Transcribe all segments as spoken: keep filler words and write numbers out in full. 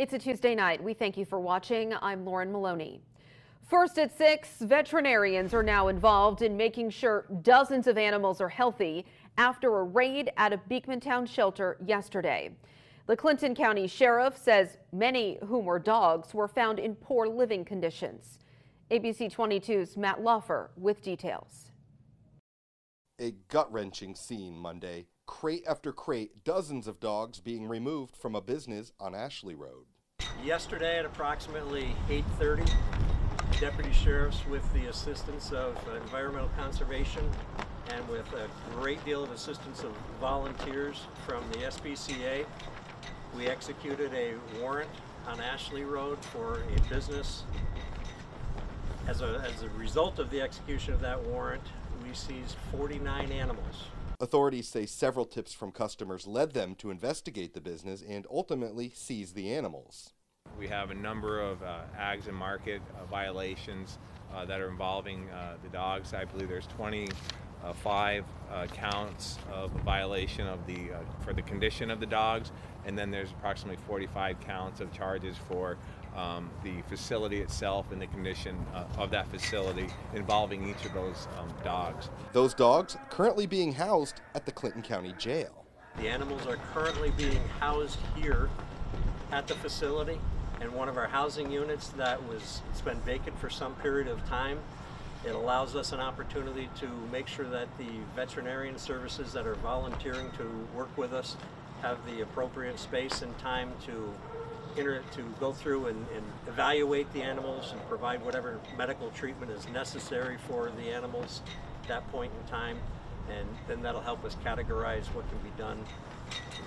It's a Tuesday night. We thank you for watching. I'm Lauren Maloney. First at six, veterinarians are now involved in making sure dozens of animals are healthy after a raid at a Beekmantown shelter yesterday. The Clinton County Sheriff says many whom were dogs were found in poor living conditions. A B C twenty-two's Matt Loffer with details. A gut-wrenching scene Monday. Crate after crate, dozens of dogs being removed from a business on Ashley Road. Yesterday at approximately eight thirty, deputy sheriffs, with the assistance of environmental conservation and with a great deal of assistance of volunteers from the S P C A, we executed a warrant on Ashley Road for a business. As a, as a result of the execution of that warrant, we seized forty-nine animals. Authorities say several tips from customers led them to investigate the business and ultimately seize the animals. We have a number of uh, ags and market uh, violations uh, that are involving uh, the dogs. I believe there's twenty-five uh, counts of violation of the, uh, for the condition of the dogs, and then there's approximately forty-five counts of charges for um, the facility itself and the condition uh, of that facility involving each of those um, dogs. Those dogs currently being housed at the Clinton County Jail. The animals are currently being housed here at the facility in one of our housing units that was, it's been vacant for some period of time. It allows us an opportunity to make sure that the veterinarian services that are volunteering to work with us have the appropriate space and time to enter, to go through and, and evaluate the animals and provide whatever medical treatment is necessary for the animals at that point in time, and then that'll help us categorize what can be done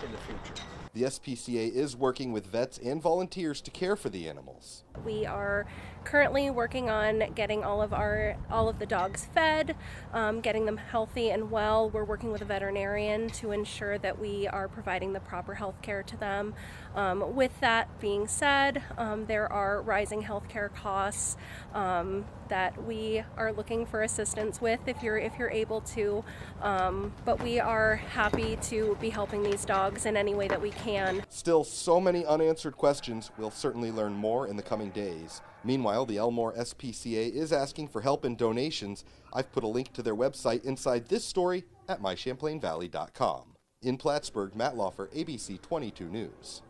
in the future. The S P C A is working with vets and volunteers to care for the animals. We are currently working on getting all of our all of the dogs fed, um, getting them healthy and well. We're working with a veterinarian to ensure that we are providing the proper health care to them. Um, with that being said, um, there are rising health care costs um, that we are looking for assistance with if you're if you're able to. Um, but we are happy to be helping these dogs in any way that we can. Can. Still so many unanswered questions. We'll certainly learn more in the coming days. Meanwhile, the Elmore S P C A is asking for help and donations. I've put a link to their website inside this story at my champlain valley dot com. In Plattsburgh, Matt Loffer, A B C twenty-two News.